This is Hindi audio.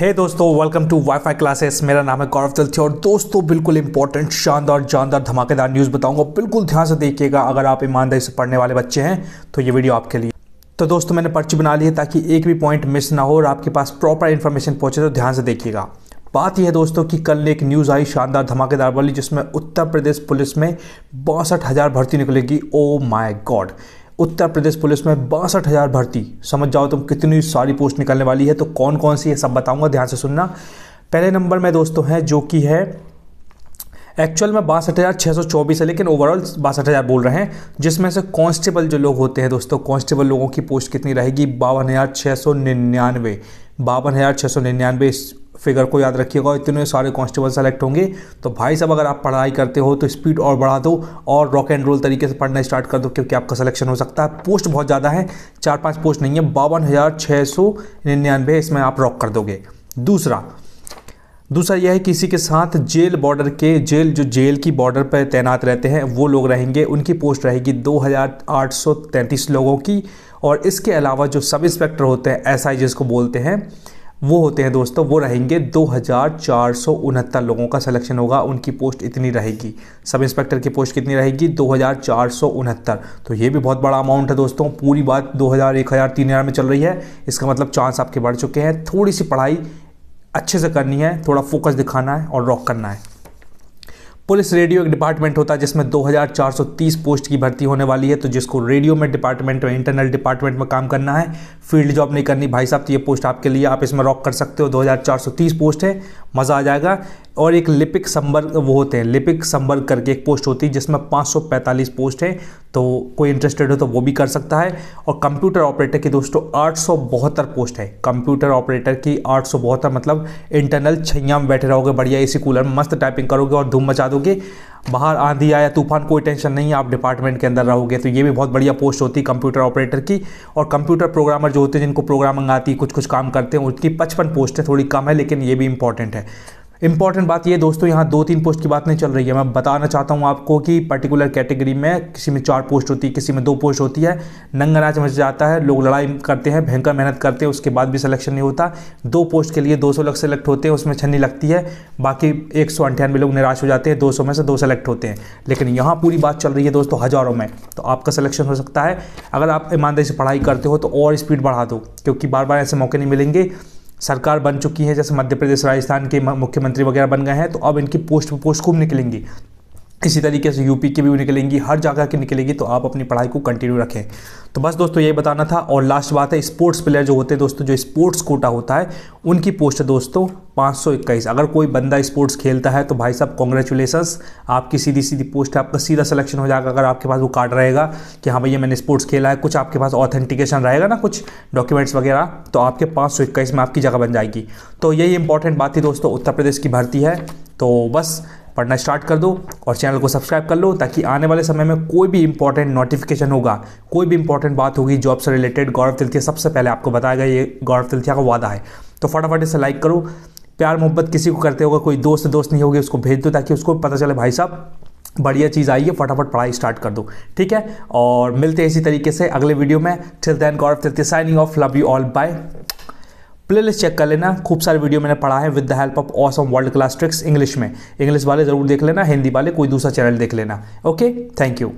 हे दोस्तों, वेलकम टू वाईफाई क्लासेस। मेरा नाम है गौरव तिलथिया और दोस्तों बिल्कुल इंपॉर्टेंट, शानदार, जानदार, धमाकेदार न्यूज़ बताऊंगा। बिल्कुल ध्यान से देखिएगा, अगर आप ईमानदारी से पढ़ने वाले बच्चे हैं तो ये वीडियो आपके लिए। तो दोस्तों मैंने पर्ची बना ली है ताकि एक भी पॉइंट मिस ना हो और आपके पास प्रॉपर इन्फॉर्मेशन पहुँचे, तो ध्यान से देखिएगा। बात यह है दोस्तों कि कल एक न्यूज़ आई शानदार धमाकेदार वाली, जिसमें उत्तर प्रदेश पुलिस में 62,000 भर्ती निकलेगी। Oh my god, Uttar Pradesh police में 62,000 भर्ती, समझ जाओ तुम कितनी सारी पोस्ट निकलने वाली है। तो कौन कौन सी है सब बताऊंगा, ध्यान से सुनना। पहले नंबर में दोस्तों है, जो कि है एक्चुअल में 62,624 है, लेकिन ओवरऑल 62,000 बोल रहे हैं, जिसमें से कांस्टेबल जो लोग होते हैं दोस्तों, कांस्टेबल लोगों की पोस्ट कितनी रहेगी? 52,699। 52,699 इस फिगर को याद रखिएगा। इतने सारे कांस्टेबल सेलेक्ट होंगे। तो भाई साहब, अगर आप पढ़ाई करते हो तो स्पीड और बढ़ा दो और रॉक एंड रोल तरीके से पढ़ना स्टार्ट कर दो, क्योंकि आपका सिलेक्शन हो सकता है। पोस्ट बहुत ज़्यादा है, 4-5 पोस्ट नहीं है, 52,699 इसमें आप रॉक कर दोगे। दूसरा यह है कि इसी के साथ जेल बॉर्डर के जेल की बॉर्डर पर तैनात रहते हैं वो लोग रहेंगे, उनकी पोस्ट रहेगी 2,833 लोगों की। और इसके अलावा जो सब इंस्पेक्टर होते हैं, एसआई जिसको बोलते हैं, वो होते हैं दोस्तों, वो रहेंगे 2,469 लोगों का सिलेक्शन होगा, उनकी पोस्ट इतनी रहेगी। सब इंस्पेक्टर की पोस्ट कितनी रहेगी? 2,469। तो ये भी बहुत बड़ा अमाउंट है दोस्तों। पूरी बात 2,000, 1,000, 3,000 में चल रही है, इसका मतलब चांस आपके बढ़ चुके हैं। थोड़ी सी पढ़ाई अच्छे से करनी है, थोड़ा फोकस दिखाना है और रॉक करना है। पुलिस रेडियो एक डिपार्टमेंट होता है जिसमें 2,430 पोस्ट की भर्ती होने वाली है। तो जिसको रेडियो में डिपार्टमेंट में, इंटरनल डिपार्टमेंट में काम करना है, फील्ड जॉब नहीं करनी भाई साहब, तो ये पोस्ट आपके लिए, आप इसमें रॉक कर सकते हो। 2,430 पोस्ट है, मज़ा आ जाएगा। और एक लिपिक संवर्ग वो होते हैं, लिपिक संवर्ग करके एक पोस्ट होती है जिसमें 545 पोस्ट है, तो कोई इंटरेस्टेड हो तो वो भी कर सकता है। और कंप्यूटर ऑपरेटर की दोस्तों 872 पोस्ट है, कंप्यूटर ऑपरेटर की 872, मतलब इंटरनल छैया में बैठे रहोगे, बढ़िया एसी कूलर में मस्त टाइपिंग करोगे और धूम मचा दोगे। बाहर आंधी आया तूफान कोई टेंशन नहीं है, आप डिपार्टमेंट के अंदर रहोगे। तो ये भी बहुत बढ़िया पोस्ट होती है कंप्यूटर ऑपरेटर की। और कंप्यूटर प्रोग्रामर जो होते हैं, जिनको प्रोग्रामिंग आती है, कुछ कुछ काम करते हैं, उनकी 55 पोस्ट है, थोड़ी कम है, लेकिन ये भी इंपॉर्टेंट है। इंपॉर्टेंट बात ये दोस्तों, यहाँ 2-3 पोस्ट की बात नहीं चल रही है। मैं बताना चाहता हूँ आपको कि पर्टिकुलर कैटेगरी में किसी में 4 पोस्ट होती है, किसी में 2 पोस्ट होती है। नंगा नाच मच जाता है, लोग लड़ाई करते हैं, भयंकर मेहनत करते हैं, उसके बाद भी सिलेक्शन नहीं होता। 2 पोस्ट के लिए 200 लोग सेलेक्ट होते हैं, उसमें छन्नी लगती है, बाकी 198 लोग निराश हो जाते हैं, 200 में से 2 सेलेक्ट होते हैं। लेकिन यहाँ पूरी बात चल रही है दोस्तों हज़ारों में, तो आपका सिलेक्शन हो सकता है। अगर आप ईमानदारी से पढ़ाई करते हो तो और स्पीड बढ़ा दो, क्योंकि बार बार ऐसे मौके नहीं मिलेंगे। सरकार बन चुकी है, जैसे मध्य प्रदेश राजस्थान के मुख्यमंत्री वगैरह बन गए हैं, तो अब इनकी पोस्ट खूब निकलेंगी। इसी तरीके से यूपी की भी निकलेंगी, हर जगह की निकलेगी। तो आप अपनी पढ़ाई को कंटिन्यू रखें। तो बस दोस्तों यही बताना था। और लास्ट बात है, स्पोर्ट्स प्लेयर जो होते हैं दोस्तों, जो स्पोर्ट्स कोटा होता है, उनकी पोस्ट है दोस्तों 521। अगर कोई बंदा स्पोर्ट्स खेलता है तो भाई साहब कॉन्ग्रेचुलेसन्स, आपकी सीधी सीधी पोस्ट है, आपका सीधा सिलेक्शन हो जाएगा। अगर आपके पास वो कार्ड रहेगा कि हाँ भैया मैंने स्पोर्ट्स खेला है, कुछ आपके पास ऑथेंटिकेशन रहेगा ना, कुछ डॉक्यूमेंट्स वगैरह, तो आपके 521 में आपकी जगह बन जाएगी। तो यही इंपॉर्टेंट बात थी दोस्तों, उत्तर प्रदेश की भर्ती है। तो बस पढ़ना स्टार्ट कर दो और चैनल को सब्सक्राइब कर लो, ताकि आने वाले समय में कोई भी इंपॉर्टेंट नोटिफिकेशन होगा, कोई भी इंपॉर्टेंट बात होगी जॉब से रिलेटेड, गौरव तिलथिया सबसे पहले आपको बताएगा। ये गौरव तिलथिया का वादा है। तो फटाफट इसे लाइक करो। प्यार मोहब्बत किसी को करते होगा, कोई दोस्त नहीं होगी, उसको भेज दो, ताकि उसको पता चले भाई साहब बढ़िया चीज़ आई है। फटाफट पढ़ाई स्टार्ट कर दो, ठीक है। और मिलते हैं इसी तरीके से अगले वीडियो में। Till then, Gaurav Tilthiya signing off. Love you all, bye. Playlist check कर लेना, खूब सारे वीडियो मैंने पढ़ा है with the help of awesome world class tricks English में। इंग्लिश वाले ज़रूर देख लेना, हिंदी वाले कोई दूसरा चैनल देख लेना। Okay, thank you.